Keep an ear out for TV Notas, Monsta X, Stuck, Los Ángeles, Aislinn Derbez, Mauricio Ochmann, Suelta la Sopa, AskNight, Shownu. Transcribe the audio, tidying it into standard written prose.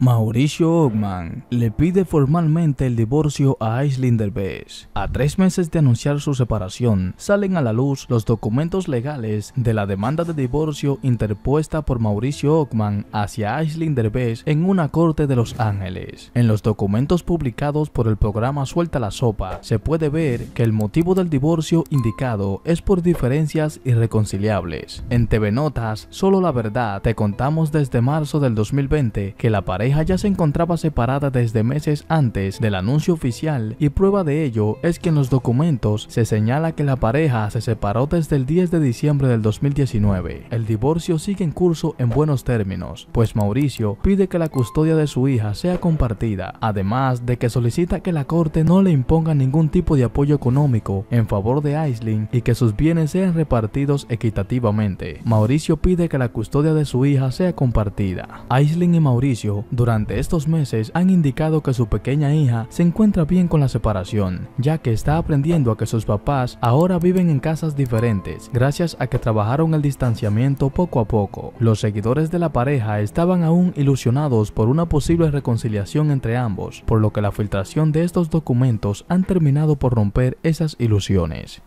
Mauricio Ochmann le pide formalmente el divorcio a Aislinn Derbez. A 3 meses de anunciar su separación, salen a la luz los documentos legales de la demanda de divorcio interpuesta por Mauricio Ochmann hacia Aislinn Derbez en una corte de Los Ángeles. En los documentos publicados por el programa Suelta la Sopa, se puede ver que el motivo del divorcio indicado es por diferencias irreconciliables. En TV Notas, Solo la Verdad, te contamos desde marzo del 2020 que la pareja ya se encontraba separada desde meses antes del anuncio oficial, y prueba de ello es que en los documentos se señala que la pareja se separó desde el 10 de diciembre del 2019. El divorcio sigue en curso en buenos términos, pues Mauricio pide que la custodia de su hija sea compartida, además de que solicita que la corte no le imponga ningún tipo de apoyo económico en favor de Aislinn y que sus bienes sean repartidos equitativamente. Mauricio pide que la custodia de su hija sea compartida. Aislinn y Mauricio durante estos meses han indicado que su pequeña hija se encuentra bien con la separación, ya que está aprendiendo a que sus papás ahora viven en casas diferentes, gracias a que trabajaron el distanciamiento poco a poco. Los seguidores de la pareja estaban aún ilusionados por una posible reconciliación entre ambos, por lo que la filtración de estos documentos han terminado por romper esas ilusiones.